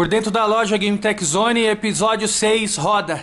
Por dentro da loja Gameteczone, episódio 6, roda!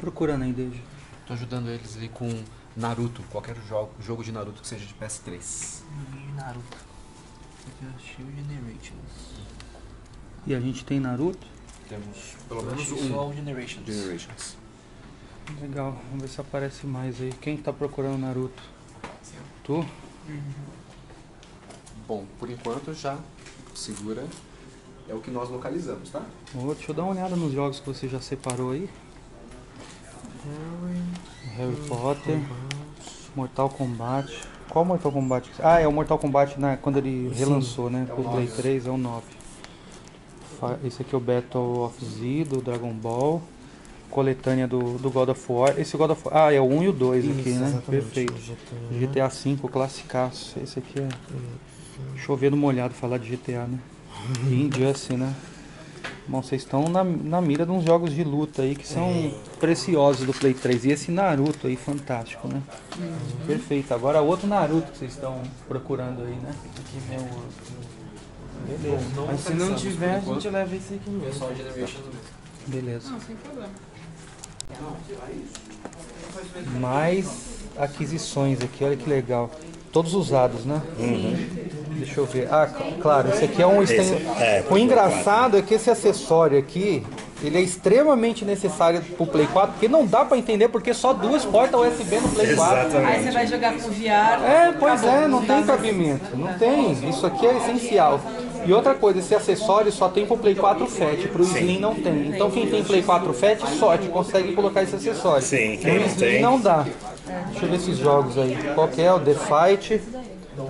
Procurando ainda. Tô ajudando eles ali com Naruto, qualquer jogo de Naruto que seja de PS3. Naruto. E a gente tem Naruto? Temos pelo menos um. Generations. Legal, vamos ver se aparece mais aí. Quem tá procurando Naruto? Sim. Tu? Uhum. Bom, por enquanto já segura. É o que nós localizamos, tá? Oh, deixa eu dar uma olhada nos jogos que você já separou aí. Harry Potter, Mortal Kombat. Qual Mortal Kombat? Ah, é o Mortal Kombat quando ele relançou, né? Pro Play 3, é o 9. Esse aqui é o Battle of Z, do Dragon Ball. Coletânea do God of War. Esse God of War. Ah, é o 1 e o 2 aqui, né? Exatamente. Perfeito. GTA V, classicaço. Esse aqui é. Chovendo molhado falar de GTA, né? E Injustice, né? Bom, vocês estão na mira de uns jogos de luta aí que são preciosos do Play 3. E esse Naruto aí, fantástico, né? Uhum. Perfeito. Agora outro Naruto que vocês estão procurando aí, né? Aqui vem o outro. Beleza. Bom, mas se não tiver, a gente leva esse aqui mesmo. É só o Generation do mesmo. Beleza. Não, sem problema. Mais aquisições aqui, olha que legal. Todos usados, né? Uhum. Deixa eu ver. Ah, claro, esse aqui é um... O engraçado é que esse acessório aqui, ele é extremamente necessário pro Play 4, porque não dá pra entender, porque só duas portas USB no Play 4. Exatamente. Aí você vai jogar com VR... É, pois é, não tem cabimento, não tem. Isso aqui é essencial. E outra coisa, esse acessório só tem pro Play 4 FAT, pro Slim não tem. Então quem tem Play 4 FAT, sorte, consegue colocar esse acessório. Sim, quem não tem... não dá. Deixa eu ver esses jogos aí. Qual que é? O The Fight...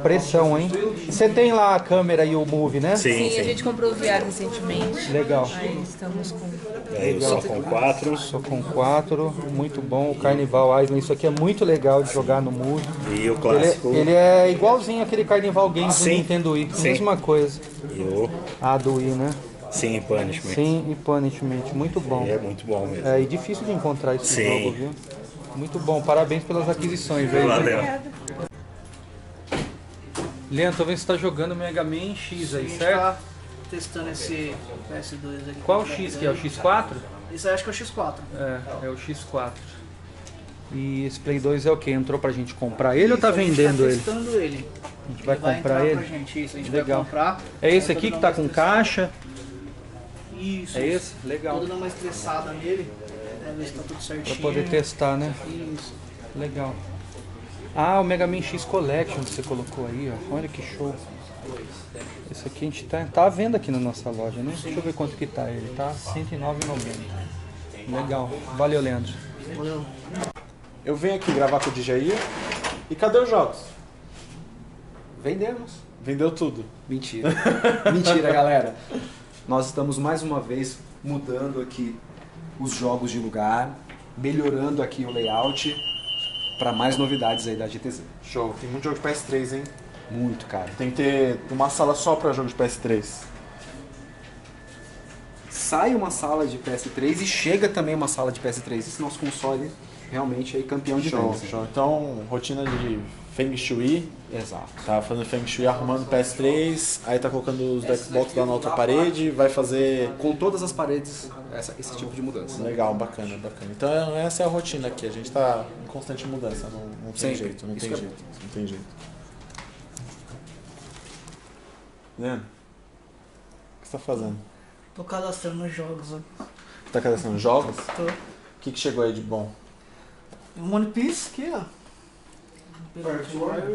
Pressão, hein? Você tem lá a câmera e o Move, né? Sim, sim. A gente comprou o VR recentemente. Legal. Aí estamos com... Legal. Só com 4. Só com 4, muito bom. O Carnival Island, isso aqui é muito legal de jogar no Move. E o clássico... Ele é igualzinho aquele Carnival Games do Nintendo Wii, mesma coisa. E o... Ah, do Wii, né? Sim, e Punishment. Sim, e Punishment, muito bom. É muito bom mesmo. É, e difícil de encontrar esse jogo, viu? Muito bom, parabéns pelas aquisições. Valeu. Leandro, tô vendo que você tá jogando Mega Man X aí, certo? Tá testando esse PS2 aqui. Qual X que é? O X4? Isso aí acho que é o X4. É o X4. E esse Play 2 é o quê? Entrou pra gente comprar ele ou tá vendendo ele? A gente tá testando ele. A gente vai comprar ele? Isso, a gente vai comprar. É esse aqui que tá com caixa? Isso. É esse? Legal. Tô dando uma estressada nele, pra ver se tá tudo certinho. Pra poder testar, né? Isso. Legal. Ah, o Mega Man X Collection que você colocou aí, ó. Olha que show. Esse aqui a gente tá à venda aqui na nossa loja, né? Deixa eu ver quanto que tá ele. Tá R$109,90. Legal. Valeu, Leandro. Valeu. Eu venho aqui gravar com o DJI. E cadê os jogos? Vendemos. Vendeu tudo. Mentira. Mentira, galera. Nós estamos mais uma vez mudando aqui os jogos de lugar, melhorando aqui o layout, para mais novidades aí da GTZ. Show. Tem muito jogo de PS3, hein? Muito, cara. Tem que ter uma sala só para jogo de PS3. Sai uma sala de PS3 e chega também uma sala de PS3. Esse nosso console realmente é campeão de vendas. Show. Então, rotina de Feng Shui. Exato. Tá fazendo Feng Shui, arrumando PS3, aí tá colocando os do Xbox lá na outra parede, vai fazer... Com todas as paredes, esse tipo de mudança. Legal, bacana, bacana. Então essa é a rotina aqui, a gente tá em constante mudança, não tem jeito, não tem jeito, não tem jeito. Leandro, que você tá fazendo? Tô cadastrando jogos. Tá cadastrando jogos? Tô. O que chegou aí de bom? One Piece, aqui, ó.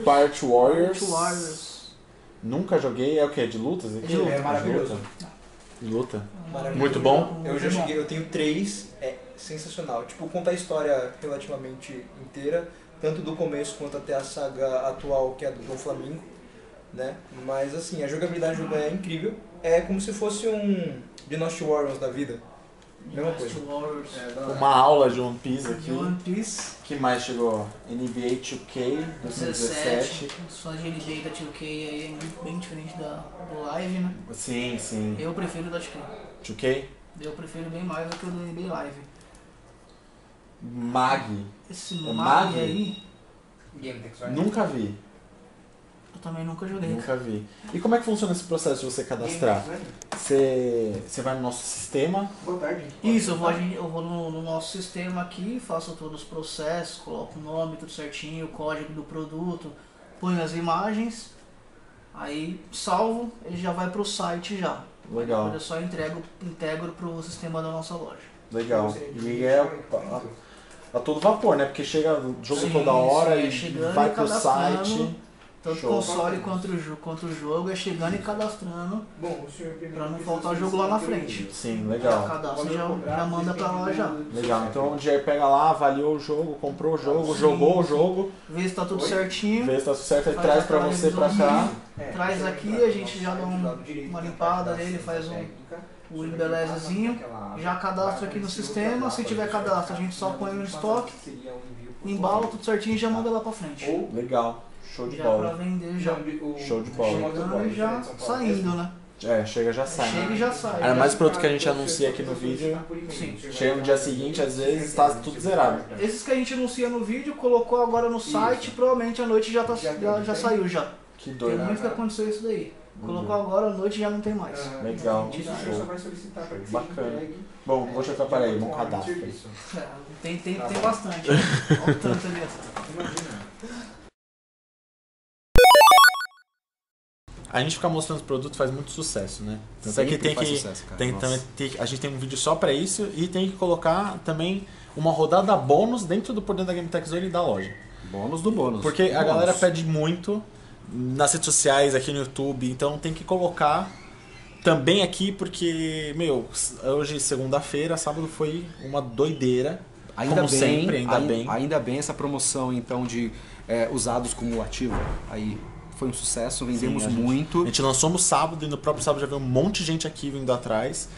Part Warriors. Nunca joguei. É o que? De lutas? É de luta. É maravilhoso. De luta? Maravilhoso. Muito bom? Eu já cheguei, eu tenho 3. É sensacional. Tipo, conta a história relativamente inteira, tanto do começo quanto até a saga atual, que é a do Doflamingo, né? Mas assim, a jogabilidade do jogo é incrível. É como se fosse um Dynasty Warriors da vida. Mesma coisa. Uma aula de One Piece aqui. Que mais chegou? NBA 2K 2017. Os fãs de NBA da 2K aí é bem diferente do Live, né? Sim, sim. Eu prefiro da 2K. 2K? Eu prefiro bem mais do que o do NBA Live. Mag. Esse é Mag aí? Gameteczone. Nunca vi. Eu também nunca joguei. Nunca vi. E como é que funciona esse processo de você cadastrar? Você vai no nosso sistema? Boa tarde. Isso, eu vou no nosso sistema aqui, faço todos os processos, coloco o nome, tudo certinho, o código do produto, ponho as imagens, aí salvo, ele já vai pro site já. Legal. Aí eu só integro pro sistema da nossa loja. Legal. E é... a todo vapor, né? Porque chega o jogo toda hora e vai pro site... Tanto o console quanto o jogo é chegando e cadastrando para não faltar o jogo lá na frente. Sim, legal. Já cadastra, já manda para lá já. Legal, então o DJ pega lá, avaliou o jogo, comprou o jogo, jogou o jogo. Vê se tá tudo certinho. Vê se tá tudo certo, ele traz para você para cá. Traz aqui, a gente já dá uma limpada nele, faz um embelezezinho. Já cadastra aqui no sistema, se tiver cadastro a gente só põe no estoque, embala tudo certinho e já manda lá para frente. Legal. Show de bola. Já pra vender, já. Show de bola. Chegando já saindo, né? É, chega já sai. Chega e já sai. Era mais produto que a gente anuncia aqui no vídeo. Sim. Chega no dia seguinte, às vezes tá tudo zerado. Esses que a gente anuncia no vídeo, colocou agora no site, provavelmente à noite já saiu já. Que doido. Tem muito que aconteceu isso daí. Colocou agora à noite já não tem mais. Legal. Bacana. Bom, vou te atrapalhar aí, bom cadastro. Tem bastante. Olha o tanto ali. Imagina. A gente ficar mostrando os produtos faz muito sucesso, né? Tanto é que a gente tem um vídeo só pra isso e tem que colocar também uma rodada bônus por dentro da Gameteczone e da loja. Bônus do bônus. Porque a galera pede muito nas redes sociais, aqui no YouTube, então tem que colocar também aqui porque, meu, hoje segunda-feira, sábado foi uma doideira. Ainda bem essa promoção então de usados cumulativo aí. Foi um sucesso, vendemos muito. A gente lançou no sábado e no próprio sábado já veio um monte de gente aqui vindo atrás.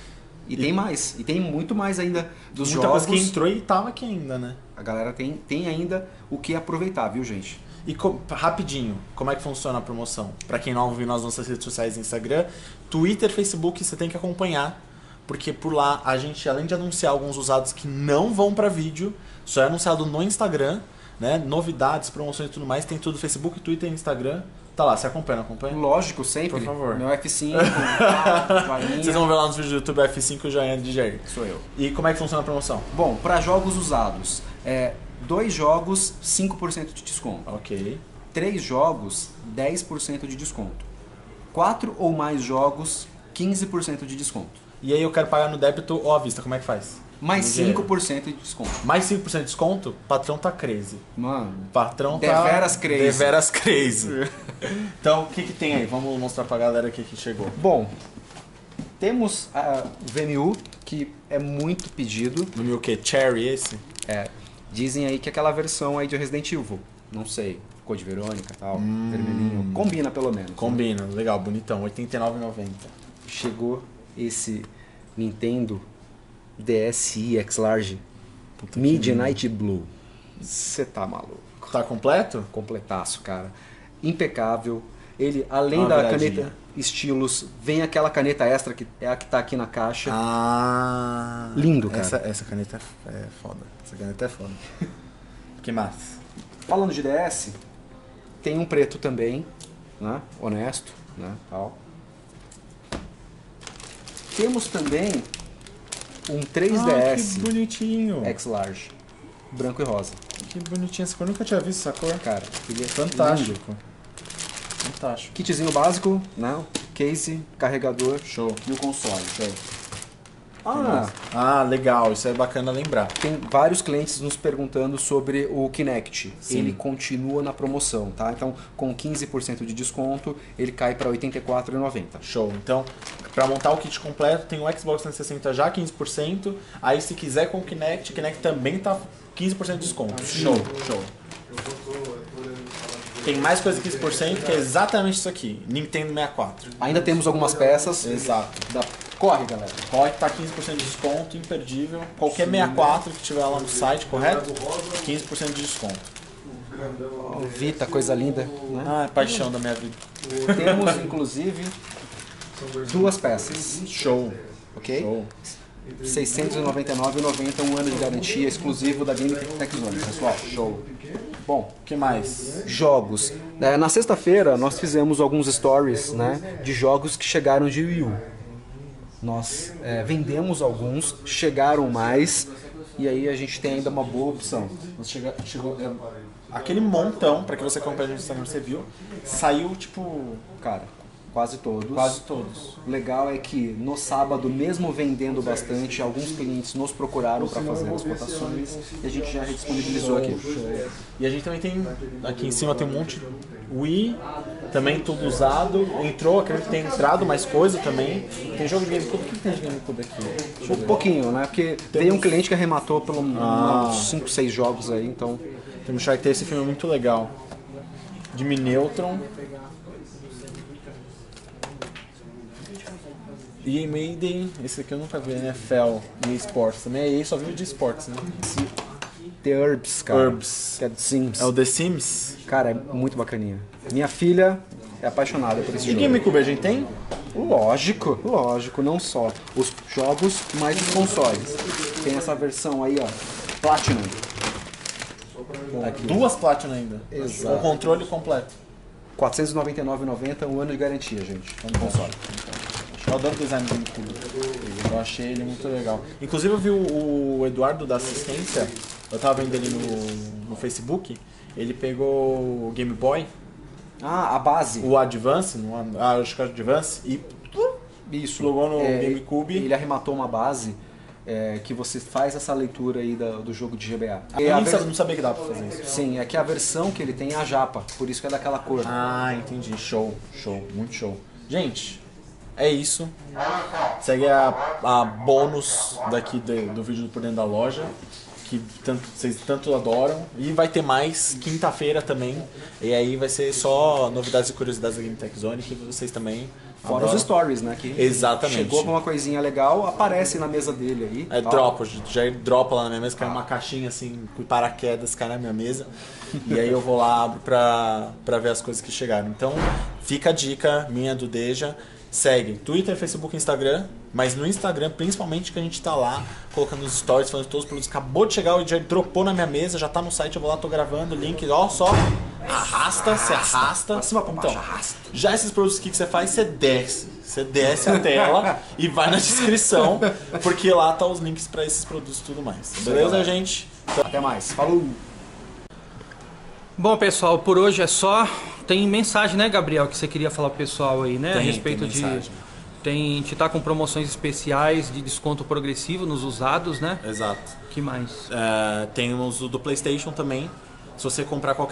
E tem mais, e tem muito mais ainda dos jogos. Muita coisa que entrou e tava aqui ainda, né? A galera tem ainda o que aproveitar, viu, gente? E rapidinho, como é que funciona a promoção? Pra quem não viu nas nossas redes sociais, Instagram, Twitter, Facebook, você tem que acompanhar. Porque por lá a gente, além de anunciar alguns usados que não vão pra vídeo, só é anunciado no Instagram, né? Novidades, promoções e tudo mais, tem tudo Facebook, Twitter e Instagram. Tá lá, você acompanha? Lógico, sempre. Por favor. Meu F5. Vocês vão ver lá nos vídeos do YouTube F5 já é DJ. Sou eu. E como é que funciona a promoção? Bom, para jogos usados, 2 jogos, 5% de desconto. Ok. 3 jogos, 10% de desconto. 4 ou mais jogos, 15% de desconto. E aí eu quero pagar no débito ou à vista, como é que faz? Mais 5% de desconto. Mais 5% de desconto? Patrão tá crazy. Mano. Patrão tá... Deveras crazy. Deveras crazy. Então, o que tem aí? Vamos mostrar pra galera o que chegou. Bom, temos a VMU, que é muito pedido. VMU o quê? Cherry esse? É. Dizem aí que é aquela versão aí de Resident Evil. Não sei. Code Veronica e tal. Vermelhinho. Combina, pelo menos. Combina. Né? Legal, bonitão. R$ 89,90. Chegou esse Nintendo... DSI X-Large Midnight Blue. Você tá maluco. Tá completo? Completaço, cara. Impecável. Ele, além da caneta estilos, vem aquela caneta extra que é a que tá aqui na caixa. Ah, lindo, cara. Essa caneta é foda. Essa caneta é foda. Que massa. Falando de DS, tem um preto também, né? Honesto, né? Tal. Temos também um 3DS. Que bonitinho. X-Large. Branco e rosa. Que bonitinho essa cor. Eu nunca tinha visto essa cor. Cara, fantástico. Fantástico. Kitzinho básico, né? case, carregador, show, e o console. Show. Ah, legal, isso é bacana lembrar. Tem vários clientes nos perguntando sobre o Kinect. Sim. Ele continua na promoção, tá? Então, com 15% de desconto, ele cai para R$ 84,90. Show. Então, para montar o kit completo, tem o Xbox 360 já 15%. Aí, se quiser com o Kinect também tá 15% de desconto. Show, show. Tem mais coisa que 15%, que é exatamente isso aqui, Nintendo 64. Ainda temos algumas peças. Exato. Corre, galera. Corre, tá 15% de desconto, imperdível. Qualquer 64 que tiver lá no site, correto? 15% de desconto. Oh, Vita, coisa linda. Né? Ah, é paixão da minha vida. Temos, inclusive, duas peças. Show. Ok? Show. R$ 699,90, um ano de garantia exclusivo da Gameteczone, pessoal. Show. Bom, o que mais? Jogos. Na sexta-feira, nós fizemos alguns stories, né, de jogos que chegaram de Wii U. Nós vendemos alguns, chegaram mais, e aí a gente tem ainda uma boa opção. Chegou aquele montão, pra que você compre a gente no Instagram, você viu, saiu tipo, cara... Quase todos. Quase todos. O legal é que no sábado, mesmo vendendo bastante, alguns clientes nos procuraram para fazer as cotações e a gente já disponibilizou aqui. E a gente também tem, aqui em cima tem um monte de Wii, também tudo usado. Entrou, acredito que tem entrado mais coisa também. Tem jogo de GameCube. O que tem de GameCube aqui? Um pouquinho, né? Porque veio um cliente que arrematou pelo uns 5, 6 jogos aí, então... Temos que ter esse filme muito legal. Jimmy Neutron. EA Maiden, esse aqui eu nunca vi, NFL e esportes também, aí só viu de esportes, né? The Herbs, cara. Herbs. Que é The Sims. É o The Sims? Cara, é muito bacaninha. Minha filha é apaixonada por esse jogo. E GameCube a gente tem? Lógico, lógico, não só os jogos, mas os consoles. Tem essa versão aí, ó, Platinum. Aqui. Duas Platinum ainda. Exato. O controle completo. R$ 499,90, um ano de garantia, gente. É um console. Eu adoro o design do GameCube, eu achei ele muito legal. Inclusive eu vi o Eduardo da assistência, eu tava vendo ele no Facebook, ele pegou o Game Boy. Ah, a base. O Advance, acho que é o Advance, e isso, logou no GameCube. Ele arrematou uma base que você faz essa leitura aí do jogo de GBA. Eu não sabia que dava pra fazer isso. Sim, é que a versão que ele tem é a japa, por isso que é daquela cor. Ah, entendi, show, show, muito show. Gente... É isso, segue a bônus daqui do vídeo do Por Dentro da Loja, que vocês tanto adoram, e vai ter mais quinta-feira também, e aí vai ser só novidades e curiosidades da Gameteczone, que vocês também adoram. Fora os stories, né? Que exatamente. Chegou com uma coisinha legal, aparece na mesa dele aí. É, dropa, já dropa lá na minha mesa, cai uma caixinha assim, com paraquedas, cai na minha mesa, e aí eu vou lá, abro pra ver as coisas que chegaram. Então, fica a dica minha do Deja. Segue Twitter, Facebook, Instagram, mas no Instagram principalmente que a gente tá lá colocando os stories, falando de todos os produtos. Acabou de chegar, o DJ dropou na minha mesa, já tá no site, eu vou lá, tô gravando, link, ó, só arrasta, se arrasta. Pra cima, pra baixo, então, arrasta. Já esses produtos aqui que você faz, você desce a tela e vai na descrição, porque lá tá os links pra esses produtos e tudo mais. Beleza, gente? Então, até mais, falou! Bom, pessoal, por hoje é só. Tem mensagem, né, Gabriel, que você queria falar pro pessoal aí, né? A respeito de... A gente tá com promoções especiais de desconto progressivo nos usados, né? Exato. Que mais? Temos o do PlayStation também. Se você comprar o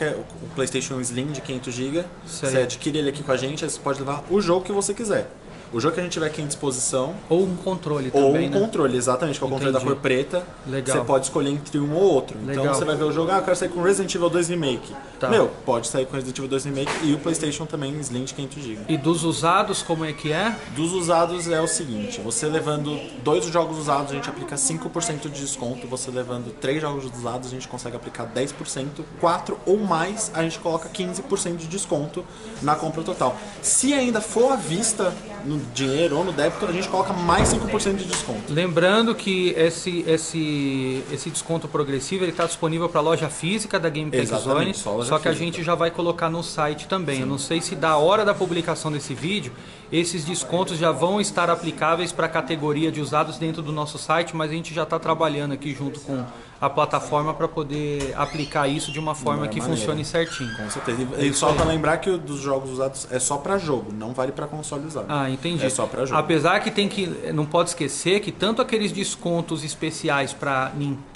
PlayStation Slim de 500 GB, você adquire ele aqui com a gente, aí você pode levar o jogo que você quiser. O jogo que a gente tiver aqui em disposição. Ou um controle também, controle, exatamente, que é o controle da cor preta. Legal. Você pode escolher entre um ou outro. Legal. Então você vai ver o jogo, eu quero sair com Resident Evil 2 Remake. Tá. Meu, pode sair com Resident Evil 2 Remake e o PlayStation também Slim de 500 GB. E dos usados, como é que é? Dos usados é o seguinte, você levando 2 jogos usados, a gente aplica 5% de desconto. Você levando 3 jogos usados, a gente consegue aplicar 10%. 4 ou mais, a gente coloca 15% de desconto na compra total. Se ainda for à vista... no dinheiro ou no débito, a gente coloca mais 5% de desconto. Lembrando que esse desconto progressivo está disponível para a loja física da Gameteczone, só que a gente já vai colocar no site também. Sim. Eu não sei se da hora da publicação desse vídeo Esses descontos já vão estar aplicáveis para a categoria de usados dentro do nosso site, mas a gente já está trabalhando aqui junto com a plataforma para poder aplicar isso de uma forma que funcione certinho. Com certeza. E só para lembrar que dos jogos usados é só para jogo, não vale para console usado. Ah, entendi. É só para jogo. Apesar que tem que, não pode esquecer que tanto aqueles descontos especiais para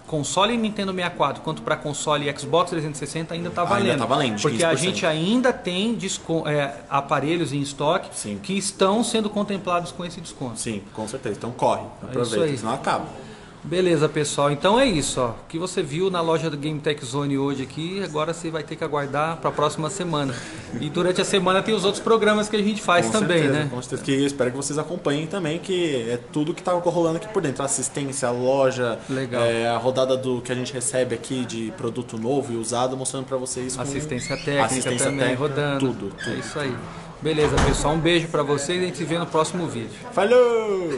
console Nintendo 64 quanto para console Xbox 360 ainda está valendo. Ainda tá valendo, porque a gente ainda tem aparelhos em estoque, sim, que estão sendo contemplados com esse desconto. Sim, com certeza. Então corre, aproveita, é senão acaba. Beleza, pessoal, então é isso, ó. O que você viu na loja do Gameteczone hoje aqui, agora você vai ter que aguardar para a próxima semana. E durante a semana tem os outros programas que a gente faz com também, certeza, né? Com certeza, que eu espero que vocês acompanhem também, que é tudo que tá rolando aqui por dentro. A assistência, a loja, a rodada do que a gente recebe aqui de produto novo e usado, mostrando para vocês. Assistência técnica, assistência também, técnica, rodando. Tudo. É isso aí. Beleza, pessoal, um beijo para vocês e a gente se vê no próximo vídeo. Falou!